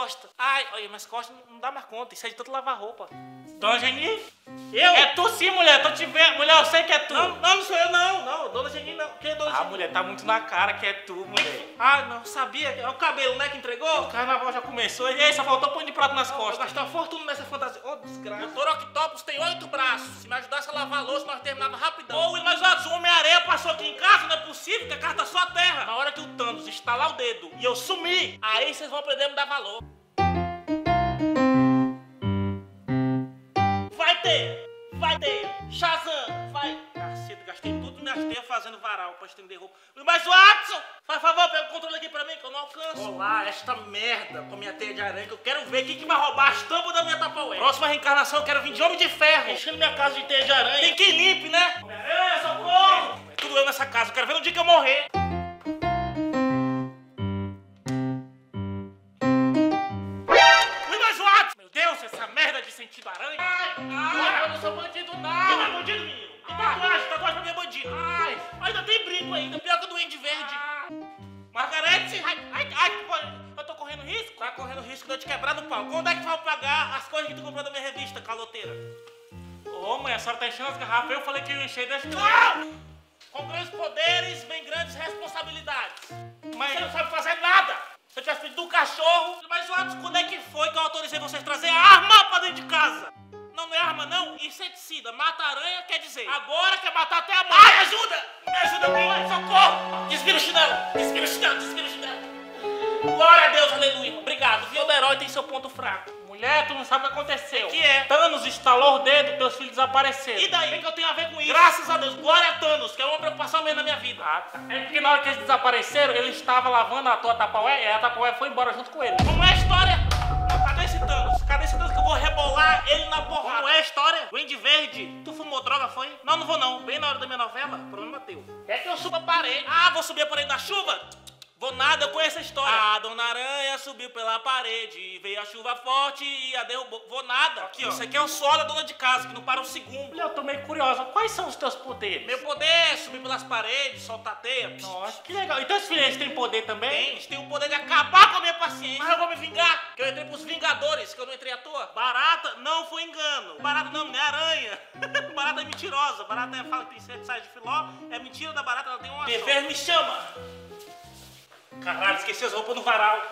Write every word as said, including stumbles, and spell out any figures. costas. Ai, olha, minhas costas não dá mais conta. Isso é de tanto lavar roupa. Dona Geni? Eu? É tu sim, mulher. Tô te vendo. Mulher, eu sei que é tu. Não, não, não sou eu, não. Não, Dona Geni não. Quem é Dona Geni? Ah, mulher, tá muito na cara que é tu, mulher. Ah, não, sabia. É o cabelo, né, que entregou? O carnaval já começou. E aí, só faltou pão de prato nas costas. Eu gastei uma fortuna nessa fantasia. Ô, oh, desgraça. Doutor Octopus tem oito braços. Se me ajudasse a lavar a louça, nós terminava rapidão. Ô, oh, mas olha, o Homem-Aranha passou aqui em casa. Não é possível que a casa da sua terra. Na hora que o Thanos estalar o dedo e eu sumir, aí vocês vão aprender a me dar valor. Vai ter, vai ter, Shazam, vai. Caceta, gastei tudo minhas teias fazendo varal pra estender roupa. Mas Watson, faz favor, pega o controle aqui pra mim que eu não alcanço. Olá, esta merda com a minha teia de aranha que eu quero ver quem que vai roubar as tampas da minha Tupperware. Próxima reencarnação eu quero vir de Homem de Ferro, enchendo minha casa de teia de aranha. Tem que limpe, né? Aranha, socorro! É tudo eu nessa casa, eu quero ver no dia que eu morrer. Sentido aranha? Ai, ai, eu não sou bandido, não! Quem não é bandido, menino? E tatuagem, tatuagem pra mim é bandido! Ai, ainda tem brinco ainda, pior que o do Andy Verde! Ah. Margarete! Ai, ai, ai, eu tô correndo risco? Tá correndo risco de eu te quebrar no pau. Quando é que tu vai pagar as coisas que tu comprou da minha revista, caloteira? Ô, mãe, a senhora tá enchendo as garrafas, eu falei que eu enchei das... Não! Com grandes poderes, vem grandes responsabilidades! Mas você não sabe fazer nada! Se eu tivesse pedido um cachorro... Mas, Watson, quando é que foi que eu autorizei vocês a trazer arma pra dentro de casa? Não, não é arma, não. Inseticida. Mata aranha, quer dizer. Agora quer matar até a mãe. Ai, ajuda! Me ajuda, mãe! Socorro! Desvira o chinelo! Desvira o chinelo! Desvira o chinelo! Glória a Deus, aleluia! Obrigado. Todo herói tem seu ponto fraco. Mulher, tu não sabe o que aconteceu. O que é? Thanos estalou o dedo, teus filhos desapareceram. E daí? O que eu tenho a ver com isso? Graças a Deus, glória a Thanos, que é uma preocupação mesmo na minha vida. Ah, tá. É porque na hora que eles desapareceram, ele estava lavando a tua Tupperware e a Tupperware foi embora junto com ele. Como é a história? Cadê esse Thanos? Cadê esse Thanos que eu vou rebolar ele na porrada? Como é a história? Wendy Verde, tu fumou droga, foi? Não, não vou não. Bem na hora da minha novela, problema teu. É que eu suba a parede. Ah, vou subir a parede na chuva? Vou nada com essa história. A Dona Aranha subiu pela parede, veio a chuva forte e a derrubou. Vou nada. Aqui, ó. Isso aqui é o sol da dona de casa, que não para um segundo. Eu tô meio curiosa. Quais são os teus poderes? Meu poder é subir pelas paredes, soltar teia. Nossa, que legal. Então os filhos têm poder também? Tem. Eles têm o poder de acabar com a minha paciência. Mas eu vou me vingar, que eu entrei pros Vingadores, que eu não entrei à toa. Barata não foi engano. Barata não, não é aranha. Barata é mentirosa. Barata é, fala que tem sete saias de filó. É mentira da barata, ela tem uma... Dever me chama. Caralho, esqueci as roupas no varal.